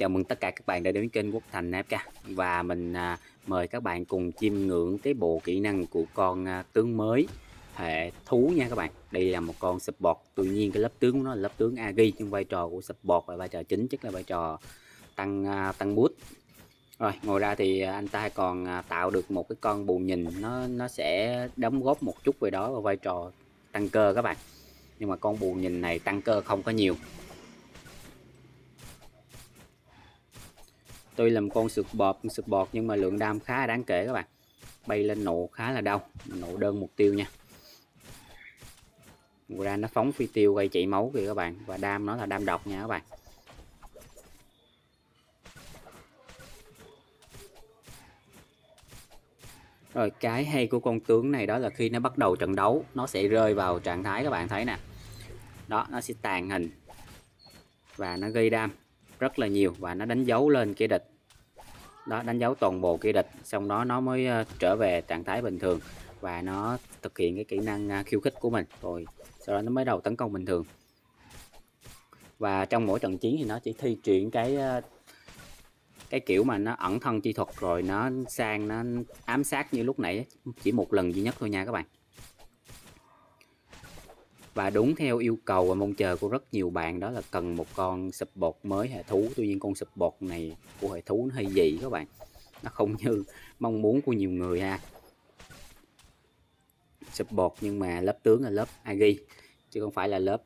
Chào mừng tất cả các bạn đã đến kênh Quốc Thành FK. Và mình mời các bạn cùng chiêm ngưỡng cái bộ kỹ năng của con tướng mới hệ thú nha các bạn. Đây là một con support, tuy nhiên cái lớp tướng của nó là lớp tướng Agi, nhưng vai trò của support là vai trò chính, chắc là vai trò tăng boost. Rồi, ngoài ra thì anh ta còn tạo được một cái con bù nhìn, nó sẽ đóng góp một chút về đó vào vai trò tăng cơ các bạn. Nhưng mà con bù nhìn này tăng cơ không có nhiều. Tôi làm con support nhưng mà lượng đam khá là đáng kể các bạn. Bay lên nổ khá là đau, nổ đơn mục tiêu nha. Ngoài ra nó phóng phi tiêu gây chảy máu kìa các bạn, và đam nó là đam độc nha các bạn. Rồi, cái hay của con tướng này đó là khi nó bắt đầu trận đấu, nó sẽ rơi vào trạng thái các bạn thấy nè. Đó, nó sẽ tàn hình và nó gây đam rất là nhiều, và nó đánh dấu lên kẻ địch. Đó, đánh dấu toàn bộ kẻ địch, xong đó nó mới trở về trạng thái bình thường và nó thực hiện cái kỹ năng khiêu khích của mình, rồi sau đó nó mới đầu tấn công bình thường. Và trong mỗi trận chiến thì nó chỉ thi triển cái kiểu mà nó ẩn thân chi thuật, rồi nó sang nó ám sát như lúc nãy chỉ một lần duy nhất thôi nha các bạn. Và đúng theo yêu cầu và mong chờ của rất nhiều bạn, đó là cần một con support mới hệ thú. Tuy nhiên con support này của hệ thú nó hơi dị các bạn, nó không như mong muốn của nhiều người ha. Support nhưng mà lớp tướng là lớp Agi chứ không phải là lớp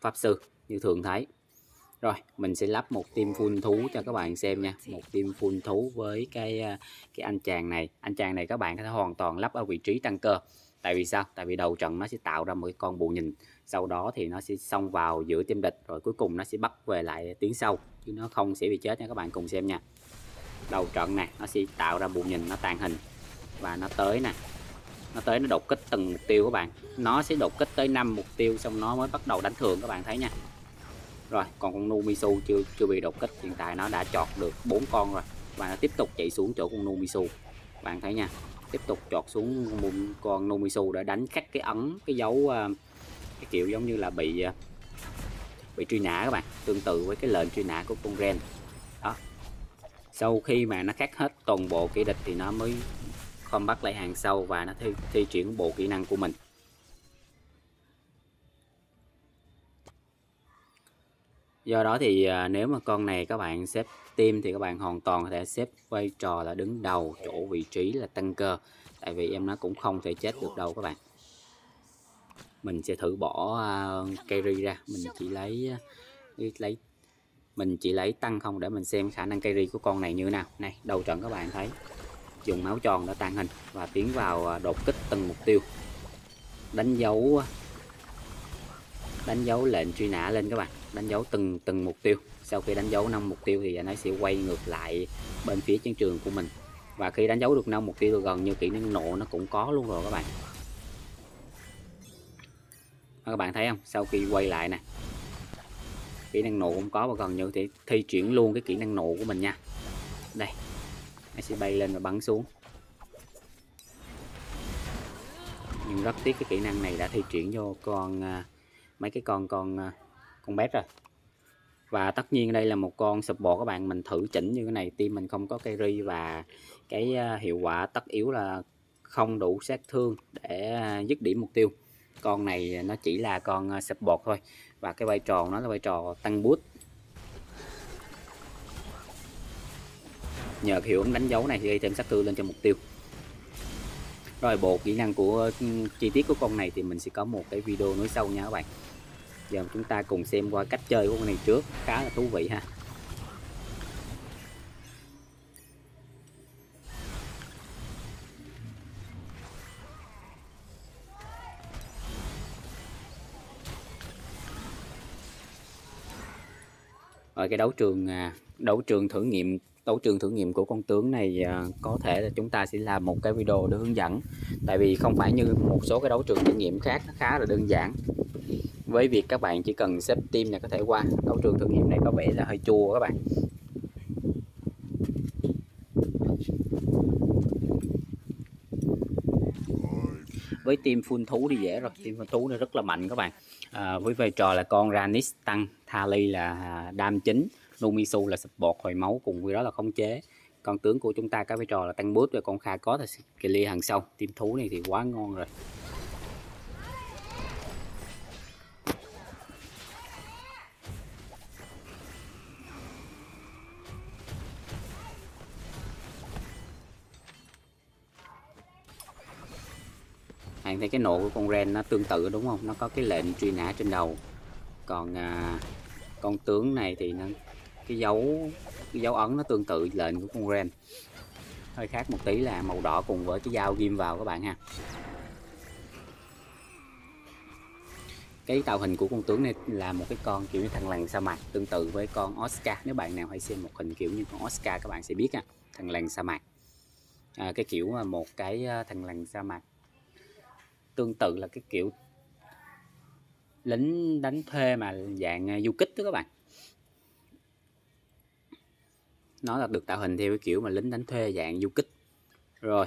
pháp sư như thường thấy. Rồi, mình sẽ lắp một team full thú cho các bạn xem nha. Một team full thú với cái anh chàng này. Anh chàng này các bạn có thể hoàn toàn lắp ở vị trí tăng cơ. Tại vì sao? Tại vì đầu trận nó sẽ tạo ra một cái con bù nhìn, sau đó thì nó sẽ xông vào giữa team địch, rồi cuối cùng nó sẽ bắt về lại tuyến sau, chứ nó không sẽ bị chết nha các bạn, cùng xem nha. Đầu trận này nó sẽ tạo ra bù nhìn, nó tàn hình và nó tới nè. Nó tới, nó đột kích từng mục tiêu các bạn. Nó sẽ đột kích tới 5 mục tiêu xong nó mới bắt đầu đánh thường các bạn thấy nha. Rồi, còn con Numisu chưa bị đột kích, hiện tại nó đã chọt được 4 con rồi và nó tiếp tục chạy xuống chỗ con Numisu. Bạn thấy nha, tiếp tục chọt xuống con Numisu để đánh khắc cái ấn, cái dấu, cái kiểu giống như là bị truy nã các bạn, tương tự với cái lệnh truy nã của con Ren. Đó. Sau khi mà nó khắc hết toàn bộ kẻ địch thì nó mới combat lại hàng sau và nó thi triển bộ kỹ năng của mình. Do đó thì nếu mà con này các bạn xếp team thì các bạn hoàn toàn có thể xếp vai trò là đứng đầu chỗ vị trí là tăng cơ. Tại vì em nó cũng không thể chết được đâu các bạn. Mình sẽ thử bỏ carry ra, mình chỉ lấy tăng không để mình xem khả năng carry của con này như thế nào. Này, đầu trận các bạn thấy dùng máu tròn để tàn hình và tiến vào đột kích từng mục tiêu. Đánh dấu lệnh truy nã lên các bạn, đánh dấu từng mục tiêu. Sau khi đánh dấu 5 mục tiêu thì nó sẽ quay ngược lại bên phía chiến trường của mình, và khi đánh dấu được 5 mục tiêu thì gần như kỹ năng nộ nó cũng có luôn rồi các bạn. Các bạn thấy không, sau khi quay lại nè, kỹ năng nộ cũng có và gần như thì thi triển luôn cái kỹ năng nộ của mình nha. Đây, nó sẽ bay lên và bắn xuống, nhưng rất tiếc cái kỹ năng này đã thi triển vô mấy cái con bé rồi. Và tất nhiên đây là một con support các bạn, mình thử chỉnh như cái này, team mình không có carry và cái hiệu quả tất yếu là không đủ sát thương để dứt điểm mục tiêu. Con này nó chỉ là con support thôi, và cái vai trò nó là vai trò tăng boost. Nhờ hiệu ứng đánh dấu này gây thêm sát thương lên cho mục tiêu. Rồi, bộ kỹ năng của chi tiết của con này thì mình sẽ có một cái video nối sau nha các bạn. Giờ chúng ta cùng xem qua cách chơi của con này trước, khá là thú vị ha. Ở cái đấu trường thử nghiệm của con tướng này có thể là chúng ta sẽ làm một cái video để hướng dẫn. Tại vì không phải như một số cái đấu trường thử nghiệm khác, nó khá là đơn giản. Với việc các bạn chỉ cần xếp team là có thể qua. Đấu trường thử nghiệm này có vẻ là hơi chua các bạn. Với team full thú thì dễ rồi, team full thú nó rất là mạnh các bạn. Với vai trò là con Ranis tăng, Thali là đam chính, Numisu là support hồi máu, cùng với đó là khống chế. Con tướng của chúng ta cái vai trò là tăng boost, rồi con Kha có là clear hàng sau. Team thú này thì quá ngon rồi. Bạn thấy cái nộ của con Ren nó tương tự đúng không? Nó có cái lệnh truy nã trên đầu. Còn con tướng này thì nó, cái dấu ấn nó tương tự lệnh của con Ren. Hơi khác một tí là màu đỏ cùng với cái dao ghim vào các bạn ha. Cái tạo hình của con tướng này là một cái con kiểu như thằn lằn sa mạc, tương tự với con Oscar. Nếu bạn nào hay xem một hình kiểu như con Oscar các bạn sẽ biết ha, thằn lằn sa mạc. Cái kiểu một cái thằn lằn sa mạc tương tự là cái kiểu lính đánh thuê mà dạng du kích đó các bạn. Nó là được tạo hình theo cái kiểu mà lính đánh thuê dạng du kích. Rồi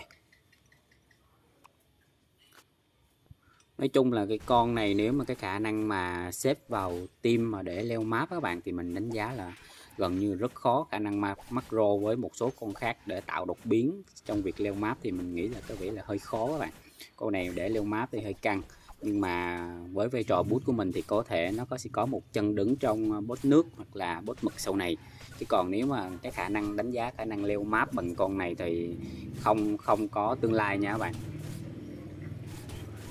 nói chung là cái con này nếu mà cái khả năng mà xếp vào team mà để leo map các bạn thì mình đánh giá là gần như rất khó. Khả năng macro với một số con khác để tạo đột biến trong việc leo map thì mình nghĩ là có vẻ là hơi khó các bạn. Con này để leo map thì hơi căng, nhưng mà với vai trò boost của mình thì có thể nó sẽ có một chân đứng trong bot nước hoặc là bot mực sau này. Chứ còn nếu mà cái khả năng đánh giá khả năng leo map bằng con này thì không có tương lai nha các bạn.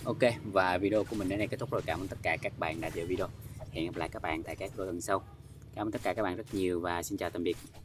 Ok, và video của mình đến đây kết thúc rồi. Cảm ơn tất cả các bạn đã theo video. Hẹn gặp lại các bạn tại các video lần sau. Cảm ơn tất cả các bạn rất nhiều và xin chào tạm biệt.